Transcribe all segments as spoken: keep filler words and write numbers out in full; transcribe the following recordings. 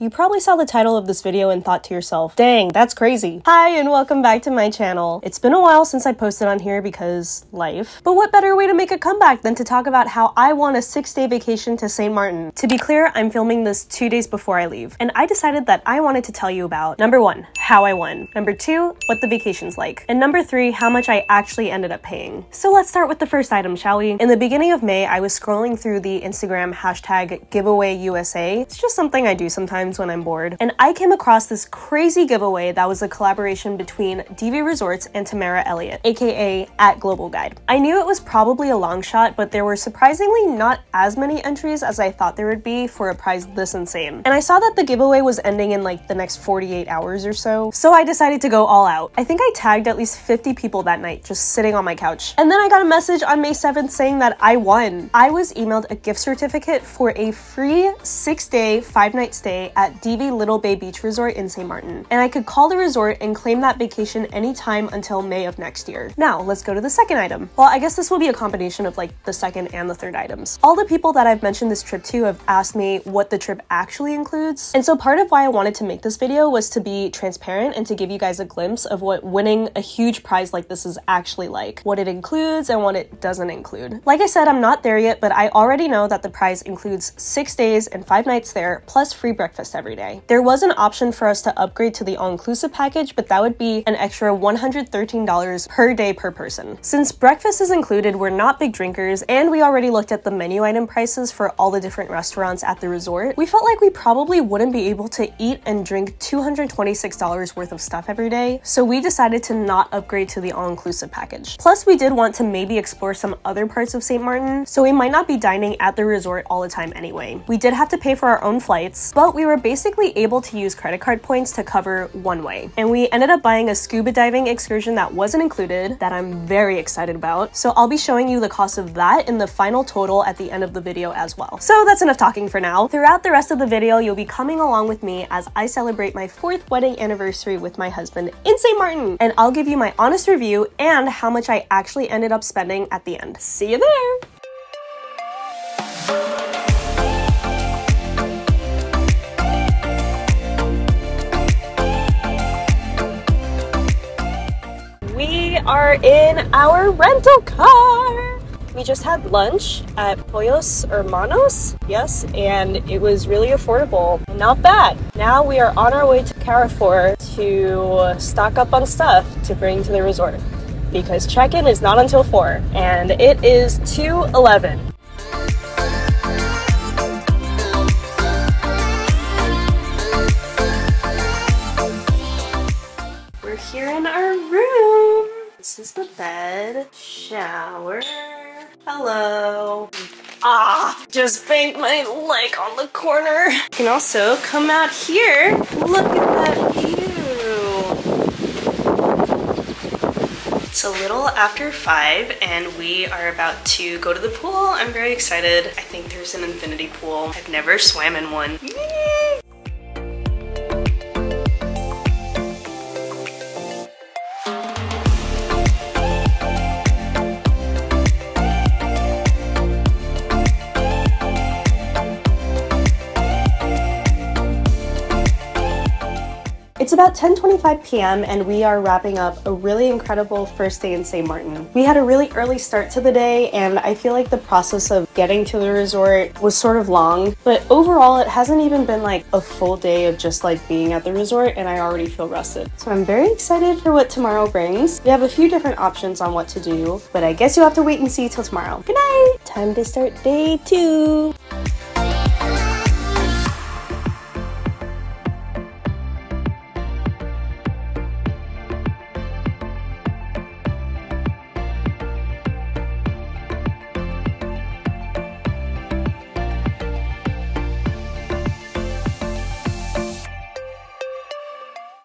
You probably saw the title of this video and thought to yourself, dang, that's crazy. Hi, and welcome back to my channel. It's been a while since I posted on here because life. But what better way to make a comeback than to talk about how I want a six-day vacation to Sint Maarten. To be clear, I'm filming this two days before I leave, and I decided that I wanted to tell you about number one, how I won, number two, what the vacation's like, and number three, how much I actually ended up paying. So let's start with the first item, shall we? In the beginning of May, I was scrolling through the Instagram hashtag giveaway U S A. It's just something I do sometimes when I'm bored, and I came across this crazy giveaway that was a collaboration between Divi Resorts and Tamara Elliott, aka at Global Guide. I knew it was probably a long shot, but there were surprisingly not as many entries as I thought there would be for a prize this insane. And I saw that the giveaway was ending in like the next forty-eight hours or so, so I decided to go all out. I think I tagged at least fifty people that night, just sitting on my couch. And then I got a message on May seventh saying that I won. I was emailed a gift certificate for a free six-day, five-night stay at Divi Little Bay Beach Resort in Sint Maarten, and I could call the resort and claim that vacation anytime until May of next year. Now, let's go to the second item. Well, I guess this will be a combination of like the second and the third items. All the people that I've mentioned this trip to have asked me what the trip actually includes, and so part of why I wanted to make this video was to be transparent and to give you guys a glimpse of what winning a huge prize like this is actually like, what it includes and what it doesn't include. Like I said, I'm not there yet, but I already know that the prize includes six days and five nights there, plus free breakfast every day. There was an option for us to upgrade to the all-inclusive package, but that would be an extra one hundred thirteen dollars per day per person. Since breakfast is included, we're not big drinkers, and we already looked at the menu item prices for all the different restaurants at the resort, we felt like we probably wouldn't be able to eat and drink two hundred twenty-six dollars worth of stuff every day, so we decided to not upgrade to the all-inclusive package. Plus, we did want to maybe explore some other parts of Sint Maarten, so we might not be dining at the resort all the time anyway. We did have to pay for our own flights, but we were basically able to use credit card points to cover one way. And we ended up buying a scuba diving excursion that wasn't included, that I'm very excited about. So I'll be showing you the cost of that and the final total at the end of the video as well. So that's enough talking for now. Throughout the rest of the video, you'll be coming along with me as I celebrate my fourth wedding anniversary with my husband in Sint Maarten. And I'll give you my honest review and how much I actually ended up spending at the end. See you there! Are in our rental car. We just had lunch at Pollos Hermanos, yes, and it was really affordable. Not bad. Now we are on our way to Carrefour to stock up on stuff to bring to the resort because check-in is not until four and it is two eleven. We're here in our room. This is the bed, shower, hello. Ah, just banged my leg on the corner. You can also come out here. Look at that view. It's a little after five and we are about to go to the pool. I'm very excited. I think there's an infinity pool. I've never swam in one. It's about ten twenty-five p m and we are wrapping up a really incredible first day in Sint Maarten. We had a really early start to the day and I feel like the process of getting to the resort was sort of long, but overall it hasn't even been like a full day of just like being at the resort and I already feel rested. So I'm very excited for what tomorrow brings. We have a few different options on what to do, but I guess you'll have to wait and see till tomorrow. Good night! Time to start day two!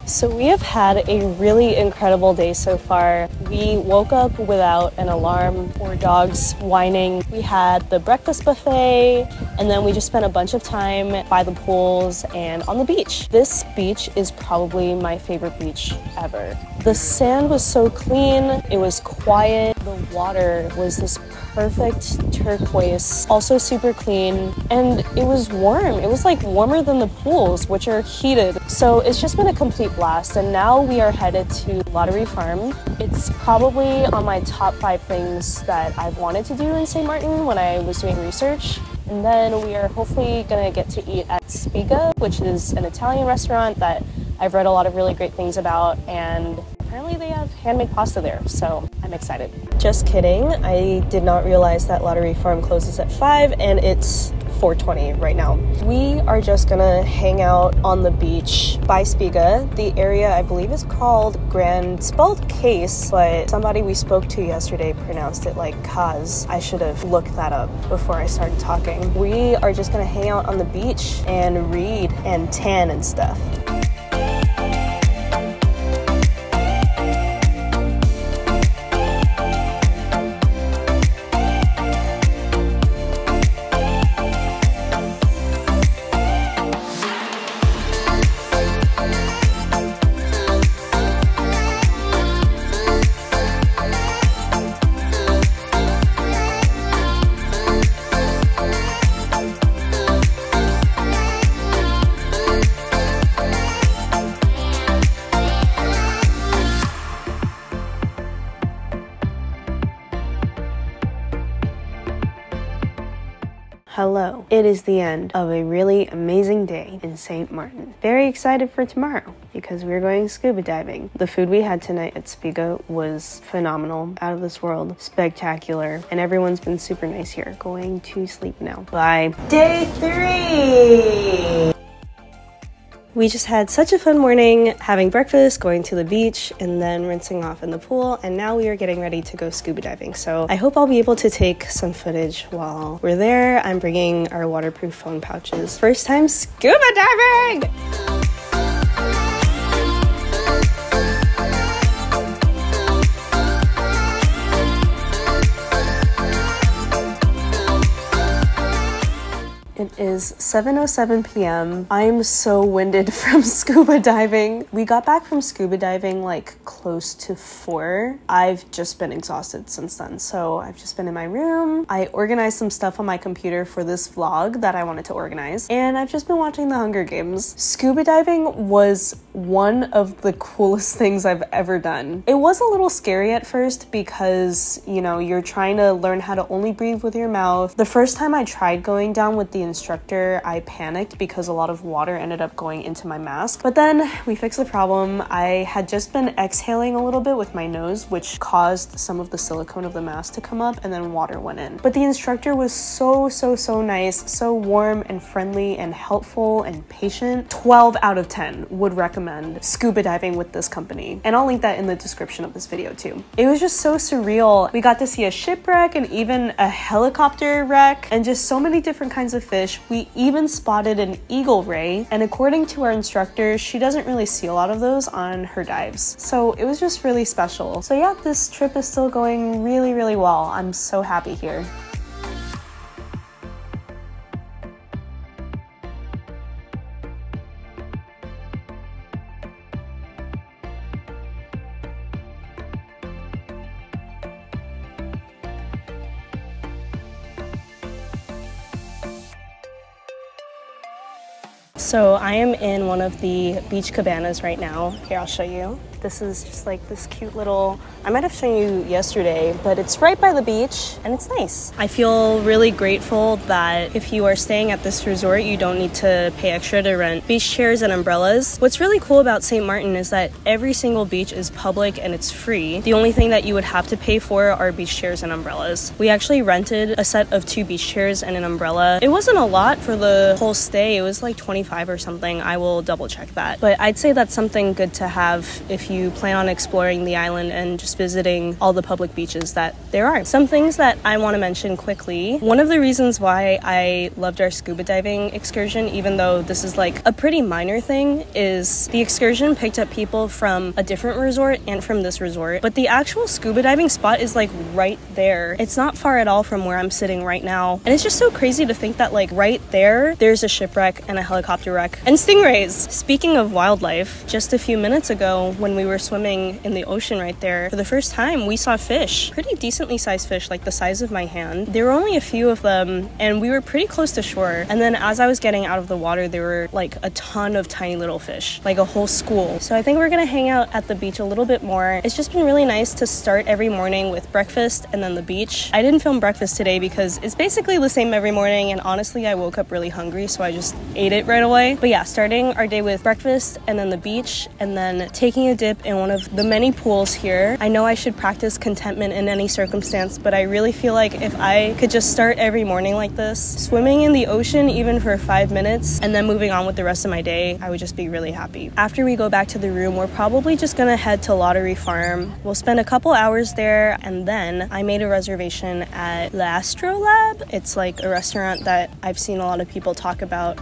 So we have had a really incredible day so far. We woke up without an alarm or dogs whining. We had the breakfast buffet and then we just spent a bunch of time by the pools and on the beach. This beach is probably my favorite beach ever. The sand was so clean, it was quiet, the water was this perfect turquoise, also super clean, and it was warm. It was like warmer than the pools, which are heated. So it's just been a complete blast, and now we are headed to Loterie Farm. It's probably on my top five things that I've wanted to do in Saint Maarten when I was doing research. And then we are hopefully gonna get to eat at Spiga, which is an Italian restaurant that I've read a lot of really great things about, and apparently they have handmade pasta there, so I'm excited. Just kidding, I did not realize that Loterie Farm closes at five, and it's four twenty right now. We are just gonna hang out on the beach by Spiga. The area I believe is called Grand, spelled Case, but somebody we spoke to yesterday pronounced it like Kaz. I should have looked that up before I started talking. We are just gonna hang out on the beach and read and tan and stuff. Hello, it is the end of a really amazing day in Saint Maarten. Very excited for tomorrow because we're going scuba diving. The food we had tonight at Spiga was phenomenal, out of this world, spectacular, and everyone's been super nice here. Going to sleep now. Bye. Day three! We just had such a fun morning, having breakfast, going to the beach, and then rinsing off in the pool, and now we are getting ready to go scuba diving. So I hope I'll be able to take some footage while we're there. I'm bringing our waterproof phone pouches. First time scuba diving! It is seven oh seven p m I'm so winded from scuba diving. We got back from scuba diving like close to four. I've just been exhausted since then, so I've just been in my room. I organized some stuff on my computer for this vlog that I wanted to organize, and I've just been watching the Hunger Games. Scuba diving was one of the coolest things I've ever done. It was a little scary at first because, you know, you're trying to learn how to only breathe with your mouth. The first time I tried going down with the instructor, I panicked because a lot of water ended up going into my mask, but then we fixed the problem. I had just been exhaling a little bit with my nose, which caused some of the silicone of the mask to come up, and then water went in. But the instructor was so, so, so nice, so warm and friendly and helpful and patient. twelve out of ten would recommend scuba diving with this company, and I'll link that in the description of this video too. It was just so surreal. We got to see a shipwreck and even a helicopter wreck, and just so many different kinds of fish. We even spotted an eagle ray, and according to our instructor, she doesn't really see a lot of those on her dives. So it was just really special. So yeah, this trip is still going really, really well. I'm so happy here. So I am in one of the beach cabanas right now. Here, I'll show you. This is just like this cute little, I might have shown you yesterday, but it's right by the beach and it's nice. I feel really grateful that if you are staying at this resort, you don't need to pay extra to rent beach chairs and umbrellas. What's really cool about Saint Maarten is that every single beach is public and it's free. The only thing that you would have to pay for are beach chairs and umbrellas. We actually rented a set of two beach chairs and an umbrella. It wasn't a lot for the whole stay. It was like twenty-five or something. I will double check that. But I'd say that's something good to have if you you plan on exploring the island and just visiting all the public beaches that there are. Some things that I want to mention quickly. One of the reasons why I loved our scuba diving excursion, even though this is like a pretty minor thing, is the excursion picked up people from a different resort and from this resort, but the actual scuba diving spot is like right there. It's not far at all from where I'm sitting right now, and it's just so crazy to think that like right there, there's a shipwreck and a helicopter wreck and stingrays. Speaking of wildlife, just a few minutes ago when we we were swimming in the ocean right there, for the first time we saw fish, pretty decently sized fish, like the size of my hand. There were only a few of them and we were pretty close to shore. And then as I was getting out of the water, there were like a ton of tiny little fish, like a whole school. So I think we're gonna hang out at the beach a little bit more. It's just been really nice to start every morning with breakfast and then the beach. I didn't film breakfast today because it's basically the same every morning, and honestly I woke up really hungry so I just ate it right away. But yeah, starting our day with breakfast and then the beach and then taking a dip in one of the many pools here. I know I should practice contentment in any circumstance, but I really feel like if I could just start every morning like this, swimming in the ocean even for five minutes and then moving on with the rest of my day, I would just be really happy. After we go back to the room, we're probably just gonna head to Loterie Farm. We'll spend a couple hours there, and then I made a reservation at L'Astrolabe. It's like a restaurant that I've seen a lot of people talk about.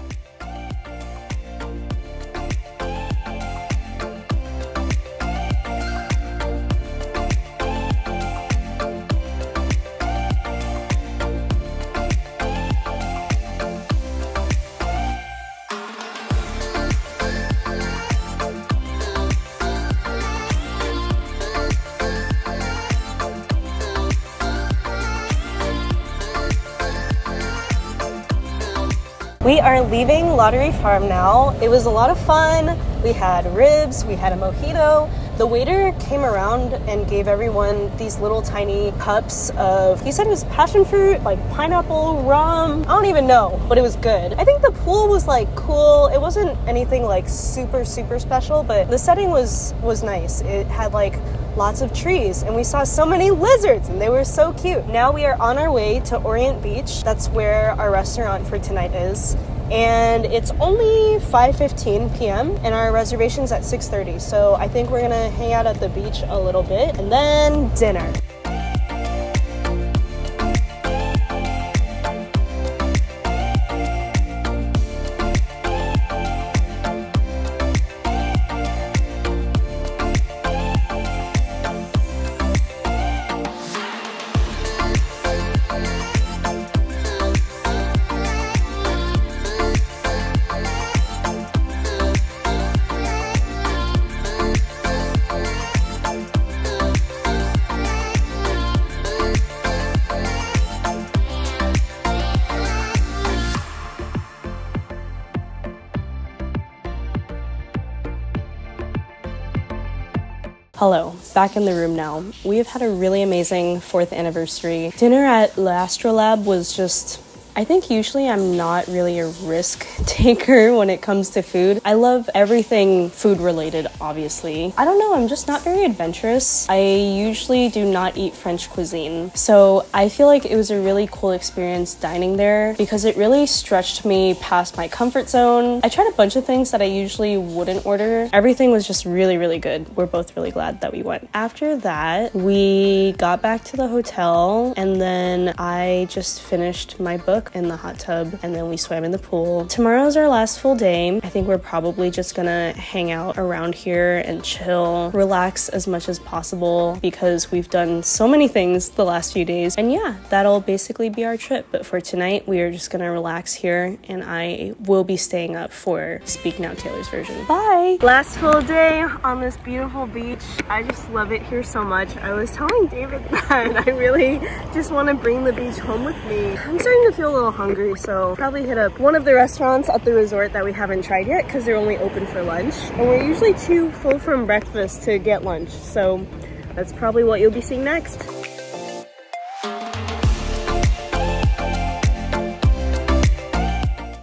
We are leaving Loterie Farm now. It was a lot of fun. We had ribs, we had a mojito. The waiter came around and gave everyone these little tiny cups of, he said it was passion fruit, like pineapple, rum. I don't even know, but it was good. I think the pool was like cool. It wasn't anything like super, super special, but the setting was, was nice. It had like lots of trees and we saw so many lizards and they were so cute. Now we are on our way to Orient Beach. That's where our restaurant for tonight is. And it's only five fifteen p m and our reservation's at six thirty. So I think we're gonna hang out at the beach a little bit and then dinner. Hello, back in the room now. We have had a really amazing fourth anniversary. Dinner at L'Astrolabe was just, I think usually I'm not really a risk taker when it comes to food. I love everything food related, obviously. I don't know, I'm just not very adventurous. I usually do not eat French cuisine. So I feel like it was a really cool experience dining there because it really stretched me past my comfort zone. I tried a bunch of things that I usually wouldn't order. Everything was just really, really good. We're both really glad that we went. After that, we got back to the hotel and then I just finished my book in the hot tub and then we swam in the pool. Tomorrow's our last full day. I think we're probably just gonna hang out around here and chill, relax as much as possible because we've done so many things the last few days. And yeah, that'll basically be our trip. But for tonight, we are just gonna relax here and I will be staying up for Speak Now Taylor's version. Bye! Last full day on this beautiful beach. I just love it here so much. I was telling David that I really just wanna bring the beach home with me. I'm starting to feel a little hungry, so probably hit up one of the restaurants at the resort that we haven't tried yet because they're only open for lunch, and we're usually too full from breakfast to get lunch, so that's probably what you'll be seeing next.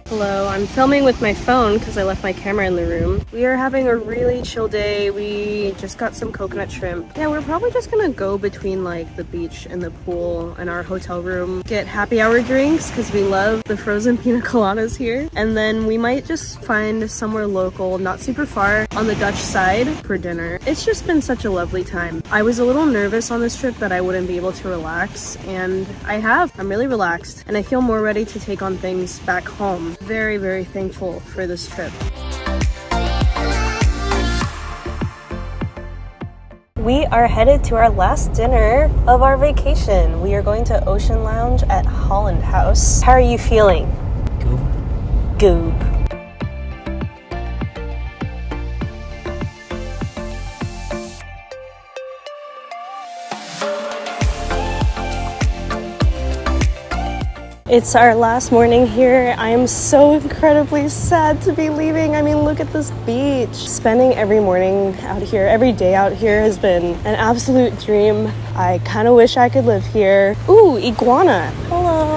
Hello, I'm filming with my phone because I left my camera in the room. We are having a really chill day. We just got some coconut shrimp. Yeah, we're probably just gonna go between like the beach and the pool and our hotel room, get happy hour drinks because we love the frozen pina coladas here. And then we might just find somewhere local, not super far, on the Dutch side for dinner. It's just been such a lovely time. I was a little nervous on this trip that I wouldn't be able to relax, and I have. I'm really relaxed and I feel more ready to take on things back home. Very, very thankful for this trip. We are headed to our last dinner of our vacation. We are going to Ocean Lounge at Holland House. How are you feeling? Goop. Goop. It's our last morning here. I am so incredibly sad to be leaving. I mean, look at this beach. Spending every morning out here, every day out here has been an absolute dream. I kind of wish I could live here. Ooh, iguana. Hello.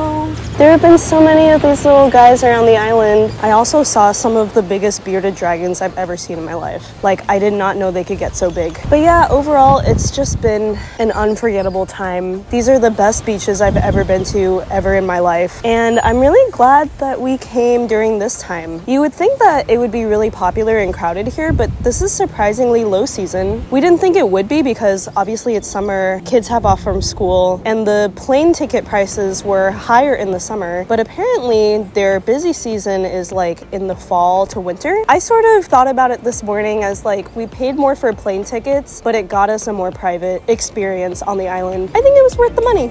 There have been so many of these little guys around the island. I also saw some of the biggest bearded dragons I've ever seen in my life. Like, I did not know they could get so big. But yeah, overall, it's just been an unforgettable time. These are the best beaches I've ever been to ever in my life. And I'm really glad that we came during this time. You would think that it would be really popular and crowded here, but this is surprisingly low season. We didn't think it would be because obviously it's summer, kids have off from school, and the plane ticket prices were higher in the summer, but apparently their busy season is like in the fall to winter. I sort of thought about it this morning as like, we paid more for plane tickets, but it got us a more private experience on the island. I think it was worth the money.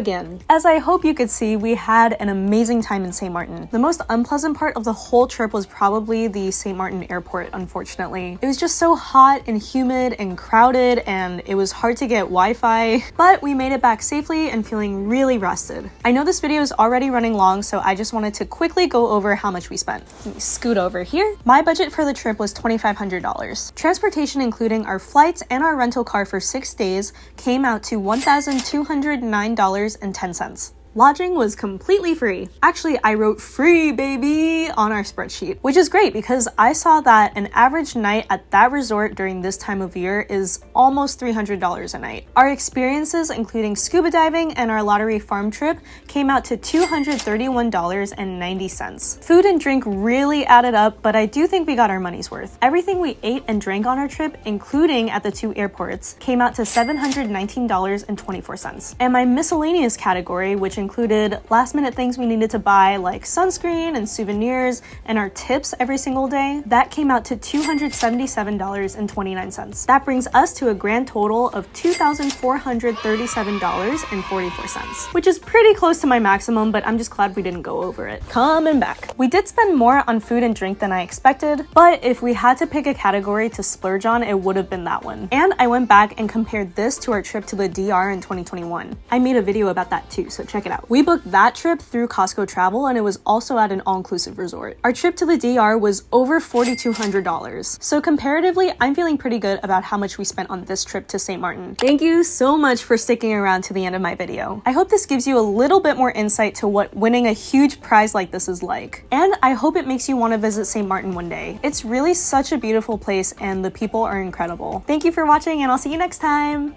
Again. As I hope you could see, we had an amazing time in Saint Maarten. The most unpleasant part of the whole trip was probably the Saint Maarten airport, unfortunately. It was just so hot and humid and crowded, and it was hard to get Wi-Fi, but we made it back safely and feeling really rested. I know this video is already running long, so I just wanted to quickly go over how much we spent. Let me scoot over here. My budget for the trip was twenty-five hundred dollars. Transportation, including our flights and our rental car for six days, came out to one thousand two hundred nine dollars and ten cents. Lodging was completely free. Actually, I wrote free baby on our spreadsheet, which is great because I saw that an average night at that resort during this time of year is almost three hundred dollars a night. Our experiences, including scuba diving and our Loterie Farm trip, came out to two hundred thirty-one dollars and ninety cents. Food and drink really added up, but I do think we got our money's worth. Everything we ate and drank on our trip, including at the two airports, came out to seven hundred nineteen dollars and twenty-four cents. And my miscellaneous category, which included last minute things we needed to buy like sunscreen and souvenirs and our tips every single day, that came out to two hundred seventy-seven dollars and twenty-nine cents. That brings us to a grand total of two thousand four hundred thirty-seven dollars and forty-four cents, which is pretty close to my maximum, but I'm just glad we didn't go over it. Coming back. We did spend more on food and drink than I expected, but if we had to pick a category to splurge on, it would have been that one. And I went back and compared this to our trip to the D R in twenty twenty-one. I made a video about that too, so check it out. We booked that trip through Costco Travel, and it was also at an all-inclusive resort. Our trip to the D R was over four thousand two hundred dollars. So comparatively, I'm feeling pretty good about how much we spent on this trip to Saint Maarten. Thank you so much for sticking around to the end of my video. I hope this gives you a little bit more insight to what winning a huge prize like this is like. And I hope it makes you want to visit Saint Maarten one day. It's really such a beautiful place, and the people are incredible. Thank you for watching, and I'll see you next time.